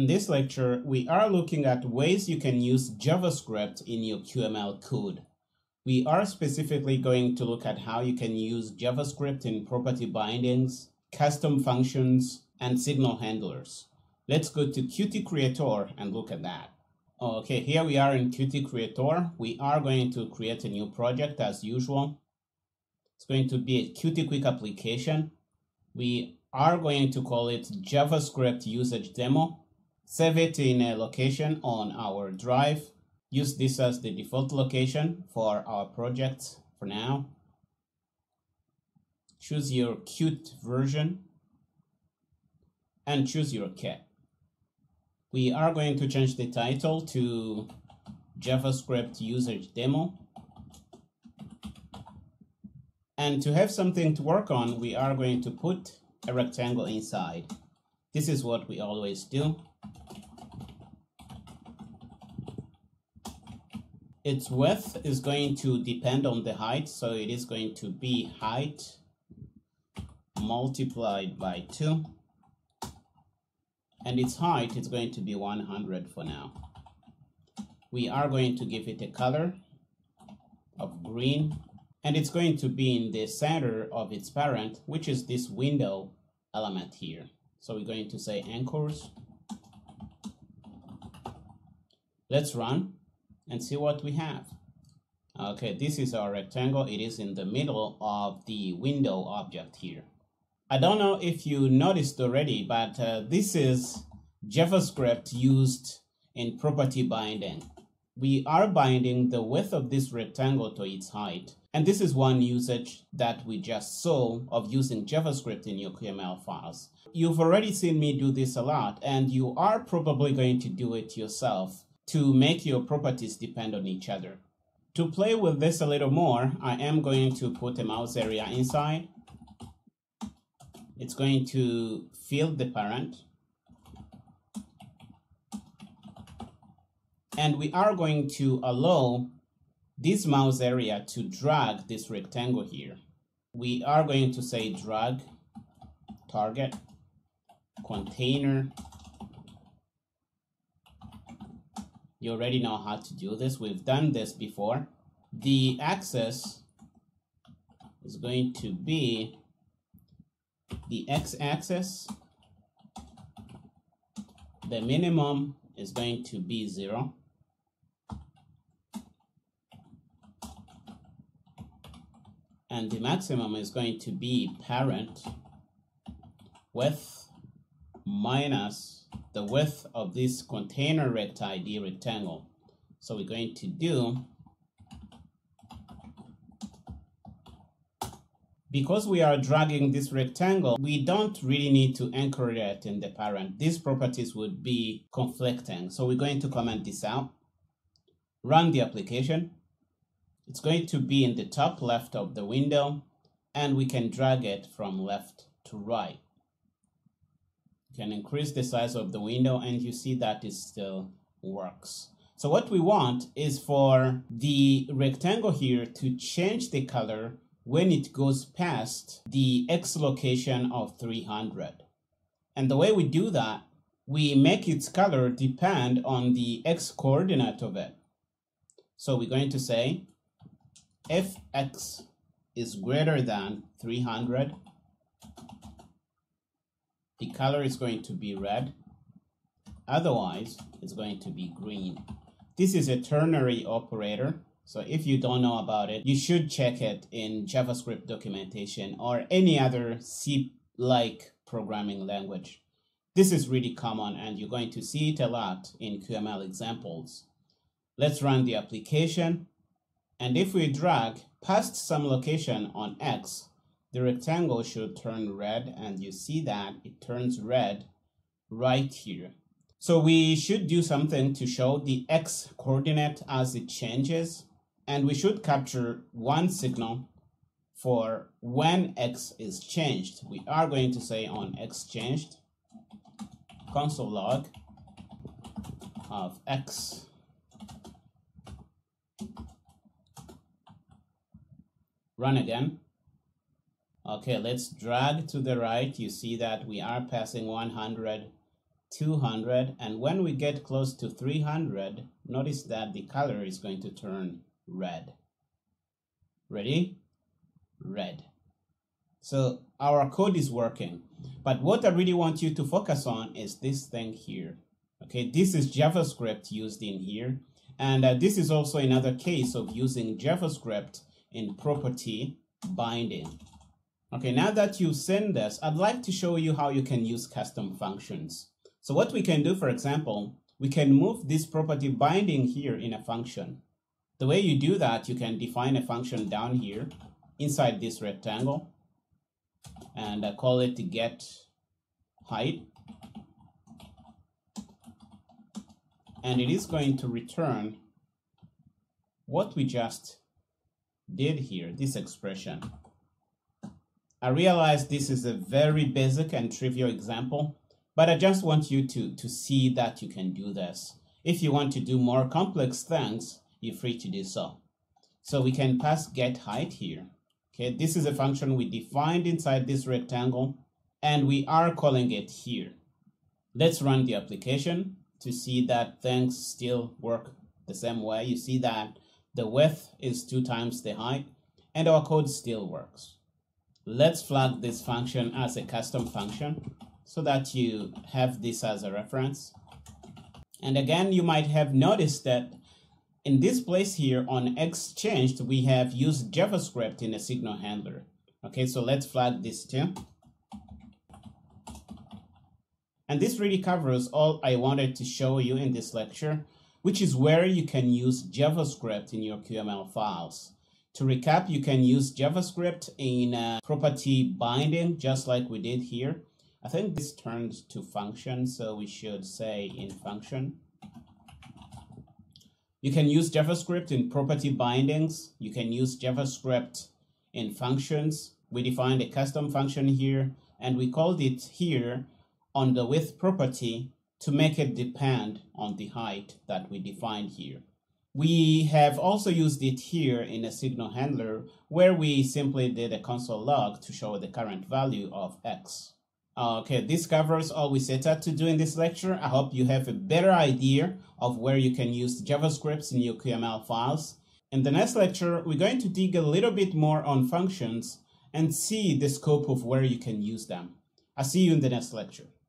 In this lecture, we are looking at ways you can use JavaScript in your QML code. We are specifically going to look at how you can use JavaScript in property bindings, custom functions, and signal handlers. Let's go to Qt Creator and look at that. Okay, here we are in Qt Creator. We are going to create a new project as usual. It's going to be a Qt Quick application. We are going to call it JavaScript Usage Demo. Save it in a location on our drive. Use this as the default location for our project for now. Choose your Qt version and choose your cat. We are going to change the title to JavaScript Usage Demo. And to have something to work on, we are going to put a rectangle inside. This is what we always do. Its width is going to depend on the height, so it is going to be height multiplied by 2, and its height is going to be 100 for now. We are going to give it a color of green, and it's going to be in the center of its parent, which is this window element here. So we're going to say anchors. Let's run and see what we have. Okay, this is our rectangle. It is in the middle of the window object here. I don't know if you noticed already, but this is JavaScript used in property binding. We are binding the width of this rectangle to its height. And this is one usage that we just saw of using JavaScript in your QML files. You've already seen me do this a lot, and you are probably going to do it yourself to make your properties depend on each other. To play with this a little more, I am going to put a mouse area inside. It's going to fill the parent. And we are going to allow this mouse area to drag this rectangle here. We are going to say drag target container. You already know how to do this. We've done this before. The axis is going to be the x-axis. The minimum is going to be 0. And the maximum is going to be parent width minus the width of this container rect ID rectangle. So we're going to do, because we are dragging this rectangle, we don't really need to anchor it in the parent. These properties would be conflicting. So we're going to comment this out, run the application. It's going to be in the top left of the window, and we can drag it from left to right. You can increase the size of the window, and you see that it still works. So what we want is for the rectangle here to change the color when it goes past the X location of 300. And the way we do that, we make its color depend on the X coordinate of it. So we're going to say, if X is greater than 300, the color is going to be red. Otherwise, it's going to be green. This is a ternary operator. So if you don't know about it, you should check it in JavaScript documentation or any other C-like programming language. This is really common, and you're going to see it a lot in QML examples. Let's run the application. And if we drag past some location on X, the rectangle should turn red, and you see that it turns red right here. So we should do something to show the X coordinate as it changes, and we should capture one signal for when X is changed. We are going to say on X changed, console log of X. Run again. Okay, let's drag to the right. You see that we are passing 100 200, and when we get close to 300, notice that the color is going to turn red. Ready? Red. So our code is working, but what I really want you to focus on is this thing here. Okay, this is JavaScript used in here, and this is also another case of using JavaScript in property binding. Okay, now that you've seen this, I'd like to show you how you can use custom functions. So what we can do, for example, we can move this property binding here in a function. The way you do that, you can define a function down here inside this rectangle and call it getHeight. And it is going to return what we just did here, this expression. I realize this is a very basic and trivial example, but I just want you to see that you can do this. If you want to do more complex things, you're free to do so. So we can pass getHeight here. Okay, this is a function we defined inside this rectangle, and we are calling it here. Let's run the application to see that things still work the same way. You see that the width is 2 times the height, and our code still works. Let's flag this function as a custom function so that you have this as a reference. And again, you might have noticed that in this place here on exchanged, we have used JavaScript in a signal handler. Okay, so let's flag this too. And this really covers all I wanted to show you in this lecture, which is where you can use JavaScript in your QML files. To recap, you can use JavaScript in property binding, just like we did here. I think this turns to function, so we should say in function. You can use JavaScript in property bindings. You can use JavaScript in functions. We defined a custom function here, and we called it here on the width property to make it depend on the height that we defined here. We have also used it here in a signal handler where we simply did a console log to show the current value of x. Okay, this covers all we set out to do in this lecture. I hope you have a better idea of where you can use JavaScript in your QML files. In the next lecture, we're going to dig a little bit more on functions and see the scope of where you can use them. I'll see you in the next lecture.